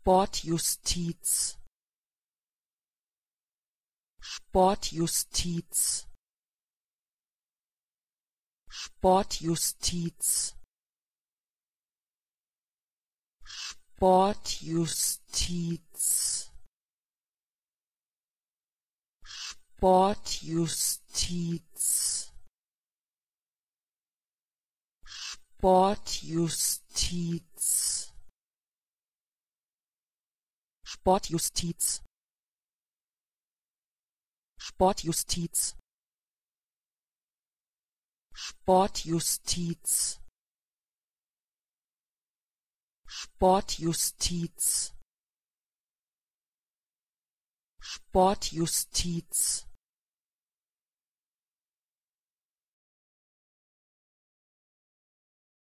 Sportjustiz. Sportjustiz. Sportjustiz. Sportjustiz. Sportjustiz. Sportjustiz. Sportjustiz. Sportjustiz. Sportjustiz. Sportjustiz. Sportjustiz.